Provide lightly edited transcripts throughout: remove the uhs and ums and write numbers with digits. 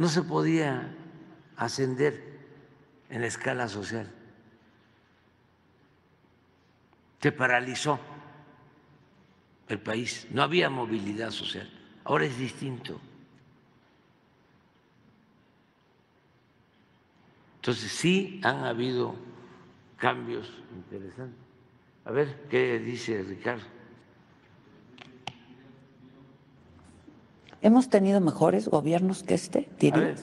no se podía ascender en la escala social. Se paralizó el país, no había movilidad social. Ahora es distinto. Entonces sí han habido cambios interesantes. A ver qué dice Ricardo. ¿Hemos tenido mejores gobiernos que este? A ver,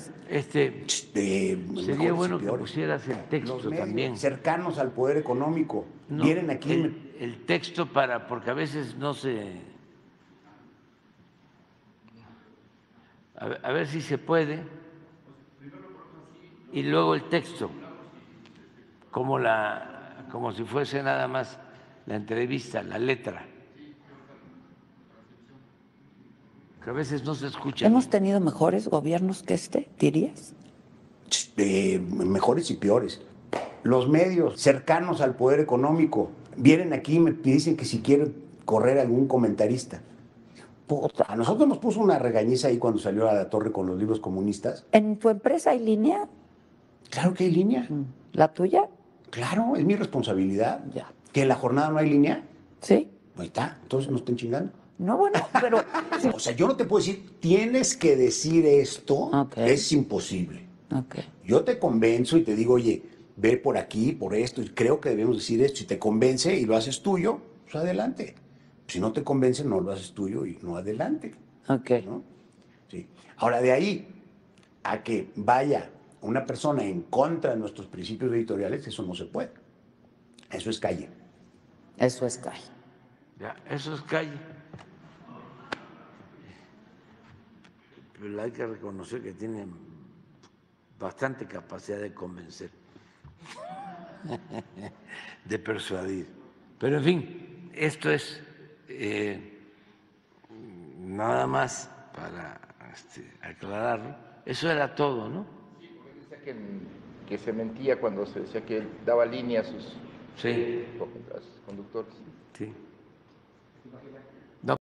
sería bueno que pusieras el texto también. Cercanos al poder económico. No, vienen aquí el texto para, porque a veces no se. A ver si se puede. Y luego el texto, como si fuese nada más la entrevista, la letra. Que a veces no se escucha. ¿Hemos tenido mejores gobiernos que este, dirías? Mejores y peores. Los medios cercanos al poder económico vienen aquí y me dicen que si quieren correr algún comentarista. Puta. A nosotros nos puso una regañiza ahí cuando salió a la torre con los libros comunistas. ¿En tu empresa hay línea? Claro que hay línea. ¿La tuya? Claro, es mi responsabilidad. Ya. ¿Que en la jornada no hay línea? Sí. Ahí está, entonces no estén chingando. No, bueno, pero... O sea, yo no te puedo decir, tienes que decir esto, okay. Es imposible. Okay. Yo te convenzo y te digo, oye, ve por aquí, por esto, y creo que debemos decir esto. Si te convence y lo haces tuyo, pues adelante. Si no te convence, no lo haces tuyo y no adelante. Ok. ¿No? Sí. Ahora, de ahí a que vaya una persona en contra de nuestros principios editoriales, eso no se puede. Eso es calle. Eso es calle. Ya, eso es calle. Pero hay que reconocer que tienen bastante capacidad de convencer, de persuadir. Pero, en fin, esto es nada más para aclararlo. Eso era todo, ¿no? Sí, porque decía que se mentía cuando se decía que él daba línea a sus, sí, a sus conductores. Sí.